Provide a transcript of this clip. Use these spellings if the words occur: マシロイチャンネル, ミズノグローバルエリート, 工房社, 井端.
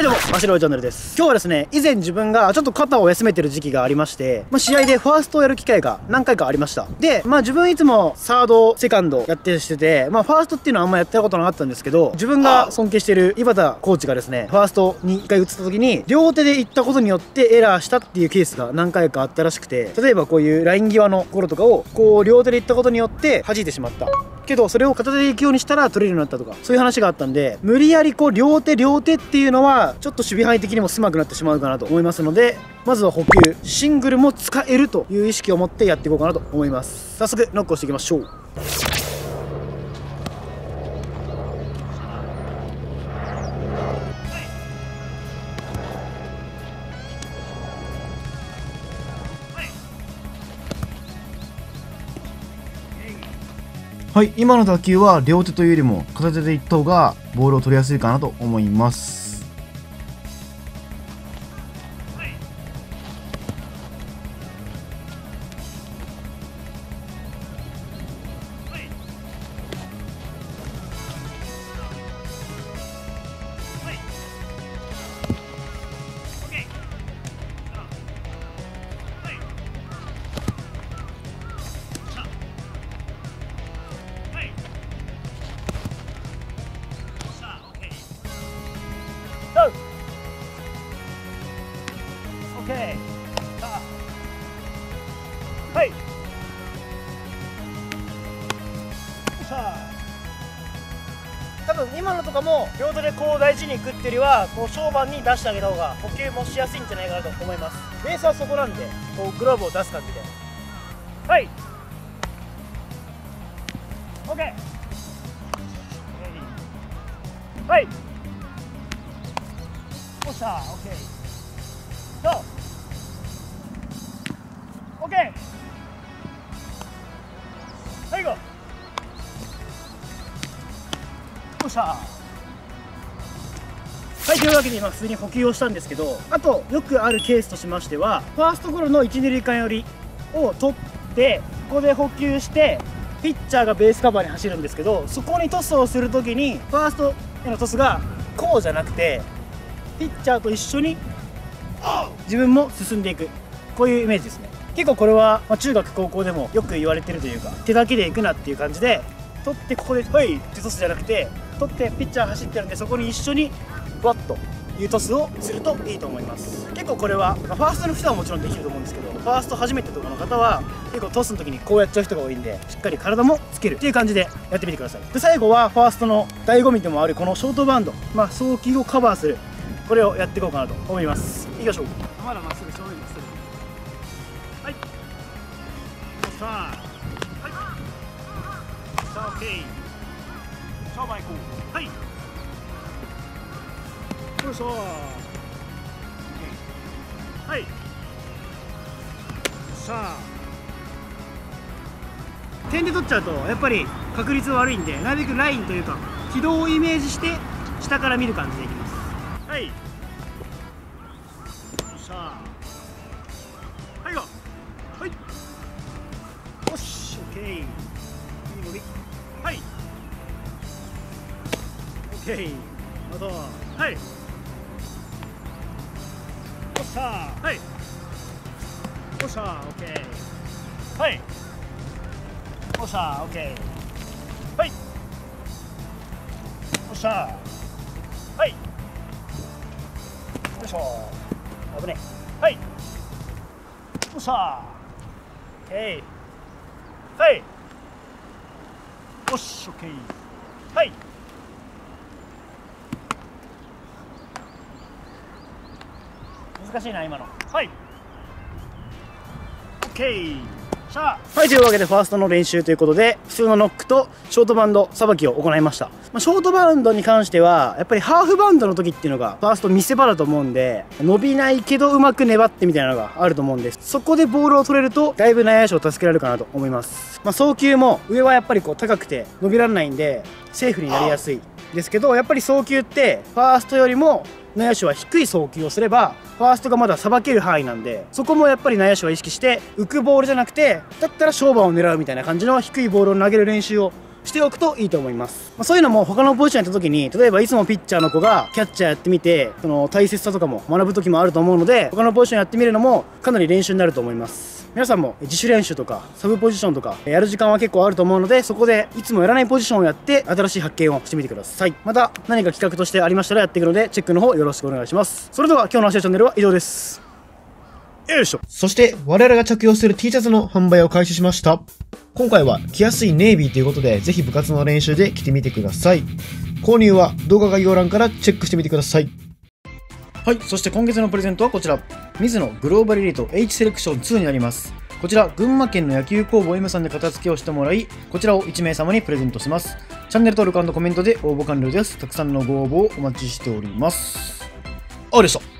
はいどうも、マシロイチャンネルです。今日はですね、以前自分がちょっと肩を休めてる時期がありまして、試合でファーストをやる機会が何回かありました。で、自分いつもサード、セカンドやってて、ファーストっていうのはあんまやったことなかったんですけど、自分が尊敬してる井端コーチがですね、ファーストに一回打った時に、両手で行ったことによってエラーしたっていうケースが何回かあったらしくて、例えばこういうライン際の頃とかを、こう両手で行ったことによって弾いてしまった。けどそれを片手で行くようにしたら取れるようになったとか、そういう話があったんで、無理やりこう両手っていうのはちょっと守備範囲的にも狭くなってしまうかなと思いますので、まずは補給シングルも使えるという意識を持ってやっていこうかなと思います。早速ノックをしていきましょう。はい、今の打球は両手というよりも片手でいった方がボールを取りやすいかなと思います。はい。多分今のとかも両手でこう大事にいくっていうよりは、こう小判に出してあげた方が補給もしやすいんじゃないかなと思います。ベースはそこなんで、こうグローブを出す感じで。はい。オッケー。はい。おっしゃ、オッケー。オッケー。最後。よっしゃ。はい、というわけで今普通に補給をしたんですけど、あとよくあるケースとしましては、ファーストゴロの1、2塁間寄りを取ってここで補給してピッチャーがベースカバーに走るんですけど、そこにトスをするときにファーストへのトスがこうじゃなくて、ピッチャーと一緒に自分も進んでいく、こういうイメージですね。結構これは中学高校でもよく言われてるというか、手だけで行くなっていう感じで、取ってここで「はい」ってトスじゃなくて、取ってピッチャー走ってるんで、そこに一緒にバッというトスをするといいと思います。結構これはファーストの人はもちろんできると思うんですけど、ファースト初めてとかの方は結構トスの時にこうやっちゃう人が多いんで、しっかり体もつけるっていう感じでやってみてください。で、最後はファーストの醍醐味でもあるこのショートバウンド、送球をカバーする、これをやっていこうかなと思います。いきましょう。まだまっすぐ正面にする。はい。さあ。はい。さあ、オッケー。勝負行こう。はい。よいしょ。はい。さあ。点で取っちゃうと、やっぱり確率悪いんで、なるべくラインというか、軌道をイメージして、下から見る感じでいきます。はい。よっしゃー。はいよ。はい。よし、オッケー。いいボリ。はい。オッケー。あとは。はい。よっしゃー。はい。よっしゃー、オッケー。はい。よっしゃー、オッケー。はい。よっしゃー。はい。よいしょ。危ねえ。はい。よっしゃー。オッケー。はい。よし、オッケー。はい。難しいな、今の。はい。オッケー。はい、というわけでファーストの練習ということで、普通のノックとショートバウンドさばきを行いました。ショートバウンドに関してはやっぱりハーフバウンドの時っていうのがファースト見せ場だと思うんで、伸びないけどうまく粘ってみたいなのがあると思うんです。そこでボールを取れるとだいぶ内野手を助けられるかなと思います。送球も上はやっぱりこう高くて伸びられないんでセーフになりやすいですけど、やっぱり送球ってファーストよりも内野手は低い送球をすればファーストがまださばける範囲なんで、そこもやっぱり内野手は意識して、浮くボールじゃなくてだったら勝負を狙うみたいな感じの低いボールを投げる練習をしておくといいと思います。そういうのも他のポジションやった時に、例えばいつもピッチャーの子がキャッチャーやってみて、その大切さとかも学ぶ時もあると思うので、他のポジションやってみるのもかなり練習になると思います。皆さんも自主練習とかサブポジションとかやる時間は結構あると思うので、そこでいつもやらないポジションをやって新しい発見をしてみてください。また何か企画としてありましたらやっていくので、チェックの方よろしくお願いします。それでは今日のアシアチャンネルは以上です。よいしょ。そして我々が着用する T シャツの販売を開始しました。今回は着やすいネイビーということで、ぜひ部活の練習で着てみてください。購入は動画概要欄からチェックしてみてください。はい、そして今月のプレゼントはこちら、ミズノグローバルエリート H セレクション2になります。こちら群馬県の野球工房 M さんで片付けをしてもらい、こちらを1名様にプレゼントします。チャンネル登録&コメントで応募完了です。たくさんのご応募をお待ちしております。ありがとうございました。